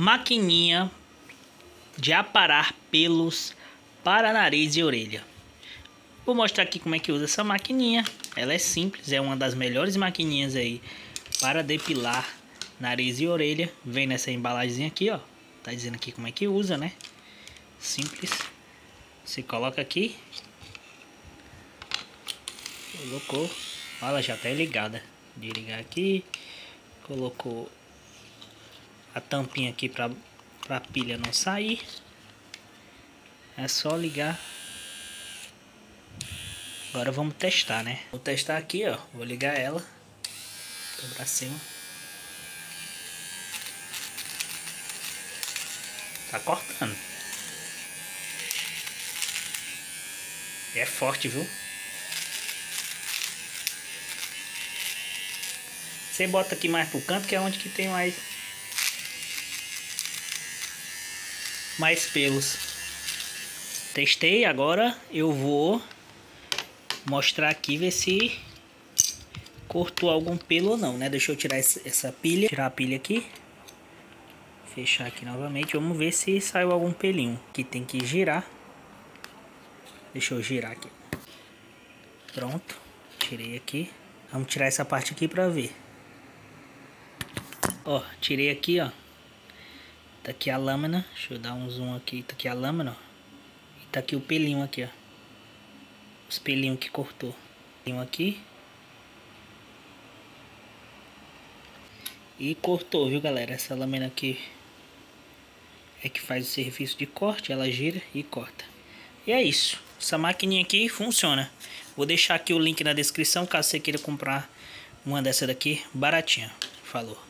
Maquininha de aparar pelos para nariz e orelha. Vou mostrar aqui como é que usa essa maquininha. Ela é simples, é uma das melhores maquininhas aí para depilar nariz e orelha. Vem nessa embalagem aqui, ó. Tá dizendo aqui como é que usa, né? Simples. Você coloca aqui. Colocou. Ela já tá ligada. Desligar aqui. Colocou a tampinha aqui para a pilha não sair. É só ligar. Agora vamos testar, né? Vou testar aqui, ó. Vou ligar ela pra cima. Tá cortando. É forte, viu? Você bota aqui mais pro canto, que é onde que tem mais pelos. Testei, agora eu vou mostrar aqui, ver se cortou algum pelo ou não, né? Deixa eu tirar essa pilha, tirar a pilha aqui, fechar aqui novamente. Vamos ver se saiu algum pelinho, que tem que girar. Deixa eu girar aqui. Pronto, tirei aqui. Vamos tirar essa parte aqui pra ver. Ó, tirei aqui, ó. Tá aqui a lâmina, deixa eu dar um zoom aqui, tá aqui a lâmina, ó. E tá aqui o pelinho aqui, ó. Os pelinhos que cortou. Pelinho aqui. E cortou, viu, galera? Essa lâmina aqui é que faz o serviço de corte, ela gira e corta. E é isso. Essa maquininha aqui funciona. Vou deixar aqui o link na descrição, caso você queira comprar uma dessa daqui baratinha. Falou.